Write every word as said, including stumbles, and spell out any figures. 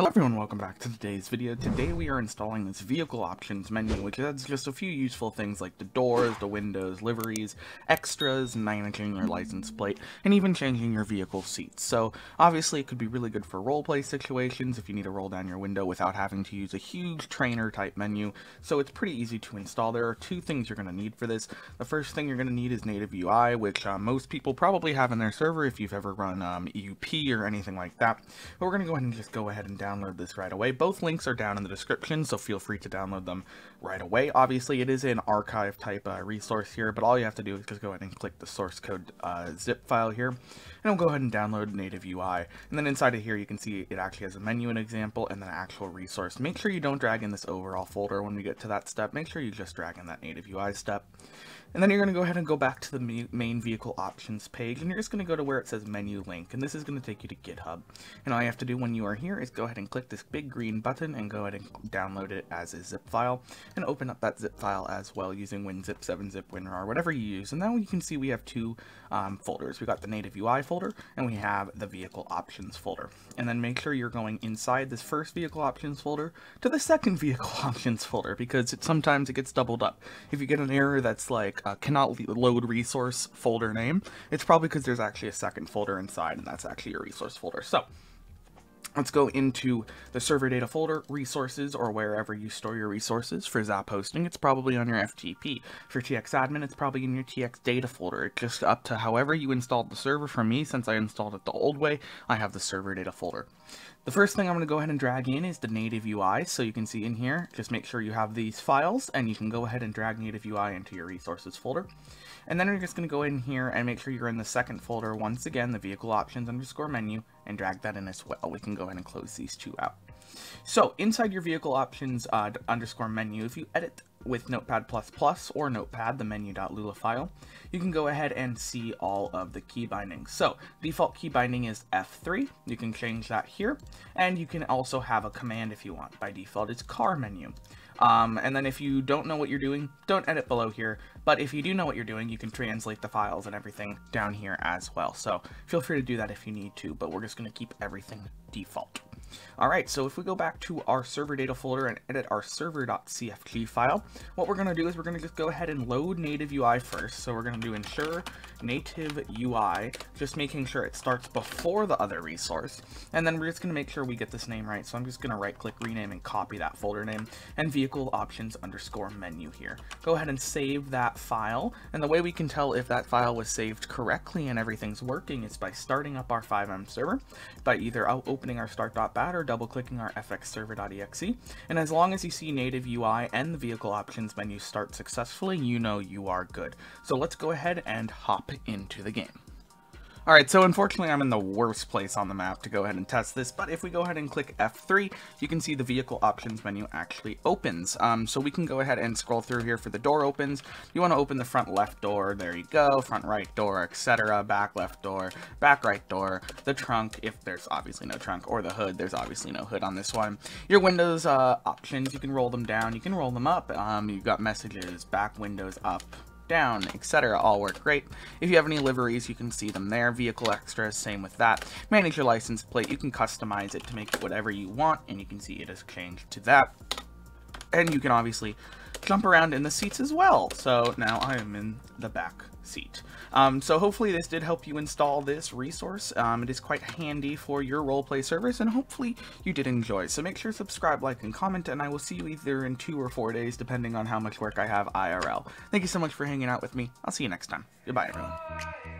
Hello everyone, welcome back to today's video. Today we are installing this vehicle options menu, which adds just a few useful things like the doors, the windows, liveries, extras, managing your license plate, and even changing your vehicle seats. So obviously it could be really good for roleplay situations if you need to roll down your window without having to use a huge trainer type menu. So it's pretty easy to install. There are two things you're going to need for this. The first thing you're going to need is NativeUI, which uh, most people probably have in their server if you've ever run um, E U P or anything like that. But we're going to go ahead and just go ahead and download download this right away. Both links are down in the description, so feel free to download them right away. Obviously, it is an archive type uh, resource here, but all you have to do is just go ahead and click the source code uh, zip file here, and it'll go ahead and download NativeUI. And then inside of here, you can see it actually has a menu, an example, and then an actual resource. Make sure you don't drag in this overall folder when we get to that step. Make sure you just drag in that NativeUI step. And then you're going to go ahead and go back to the main vehicle options page, and you're just going to go to where it says menu link, and this is going to take you to GitHub. And all you have to do when you are here is go ahead and click this big green button and go ahead and download it as a zip file, and open up that zip file as well using WinZip, seven zip, WinRAR, whatever you use. And now you can see we have two um, folders. We got the NativeUI folder, and we have the vehicle options folder. And then make sure you're going inside this first vehicle options folder to the second vehicle options folder, because it, sometimes it gets doubled up. If you get an error that's like Uh, cannot load resource folder name, it's probably because there's actually a second folder inside, and that's actually your resource folder. So let's go into the server data folder, resources, or wherever you store your resources. For Zap Hosting, it's probably on your F T P. For T X Admin, it's probably in your T X data folder. It's just up to however you installed the server. For me, since I installed it the old way, I have the server data folder. The first thing I'm going to go ahead and drag in is the NativeUI, so you can see in here, just make sure you have these files, and you can go ahead and drag NativeUI into your resources folder. And then you're just going to go in here and make sure you're in the second folder, once again, the vehicle options underscore menu, and drag that in as well. We can go ahead and close these two out. So inside your vehicle options uh, underscore menu, if you edit with Notepad plus plus or Notepad, the menu.lua file, you can go ahead and see all of the key bindings. So default key binding is F three. You can change that here, and you can also have a command if you want. By default, it's car menu. Um, and then if you don't know what you're doing, don't edit below here. But if you do know what you're doing, you can translate the files and everything down here as well. So feel free to do that if you need to, but we're just going to keep everything default. Alright, so if we go back to our server data folder and edit our server.cfg file, what we're going to do is we're going to just go ahead and load NativeUI first. So we're going to do ensure NativeUI, just making sure it starts before the other resource. And then we're just going to make sure we get this name right. So I'm just going to right click, rename, and copy that folder name and vehicle options underscore menu here. Go ahead and save that file. And the way we can tell if that file was saved correctly and everything's working is by starting up our FiveM server, by either opening our start dot bat or double clicking our f x server dot e x e, and as long as you see NativeUI and the vehicle options menu start successfully, you know you are good. So let's go ahead and hop into the game. Alright, so unfortunately I'm in the worst place on the map to go ahead and test this, but if we go ahead and click F three, you can see the vehicle options menu actually opens. Um, so we can go ahead and scroll through here for the door opens. You want to open the front left door, there you go, front right door, et cetera, back left door, back right door, the trunk, if there's obviously no trunk, or the hood, there's obviously no hood on this one. Your windows uh, options, you can roll them down, you can roll them up, um, you've got messages, back windows up, down, et cetera, all work great. If you have any liveries, you can see them there. Vehicle extras, same with that. Manage your license plate, you can customize it to make it whatever you want, and you can see it has changed to that. And you can obviously jump around in the seats as well. So now I am in the back seat. Um, so hopefully this did help you install this resource. Um, it is quite handy for your roleplay service, and hopefully you did enjoy. So make sure to subscribe, like, and comment, and I will see you either in two or four days, depending on how much work I have I R L. Thank you so much for hanging out with me. I'll see you next time. Goodbye, everyone.